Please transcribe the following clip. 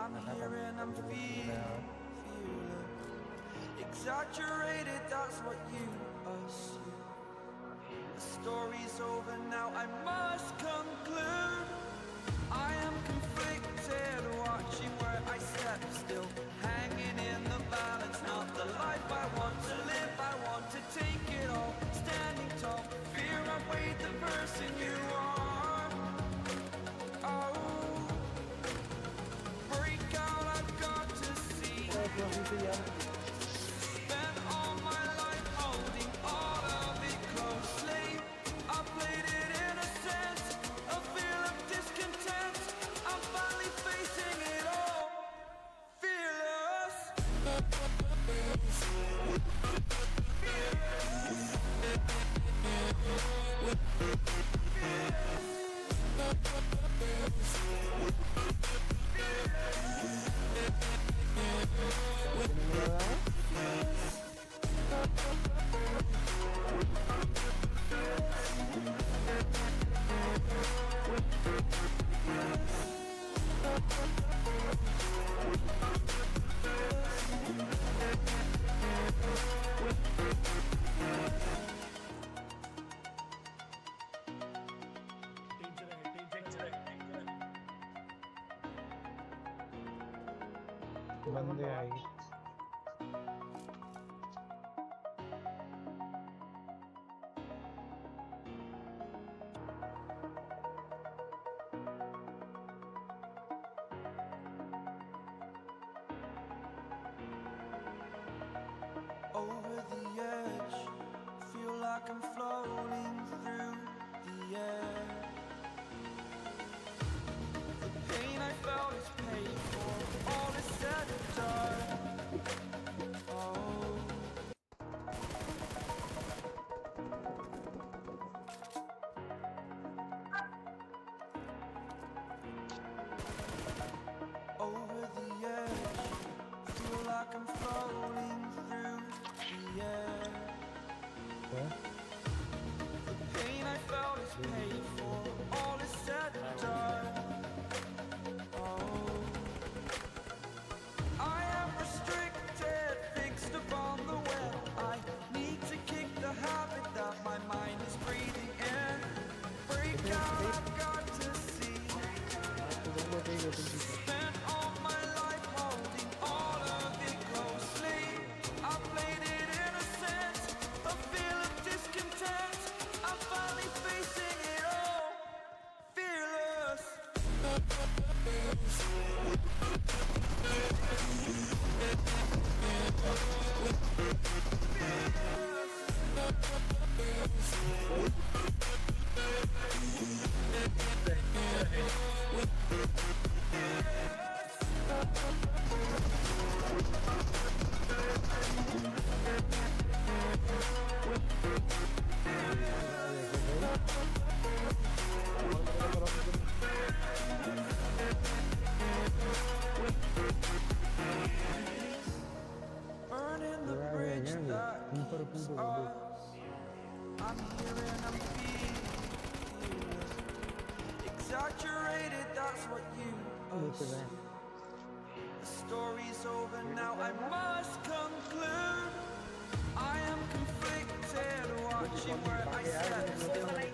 I'm here and I'm feeling exaggerated, that's what you assume. The story's over now, I must conclude. I am conflicted, watching where I step still, hanging in the balance, not the life I want to live. I want to take it all, standing tall, fear I weighed the person you are. Oh, spent all my life holding all of it closely. I played it in a sense, a feel of discontent. I'm finally facing it all, fearless. बंदे आई over the edge, feel like I'm floating through the air. The pain I felt is paid for, all is said and done. Oh, over the edge, feel like I'm floating through. The pain I felt is paid for, all is said and done. Oh, I am restricted, fixed upon the web. I need to kick the habit that my mind is breathing in. Break out, I've got to see. Spent all my life holding all of it closely. I played it. Exaggerated, that's what you assume. The story's over now, I must conclude. I am conflicted, watching where I step still.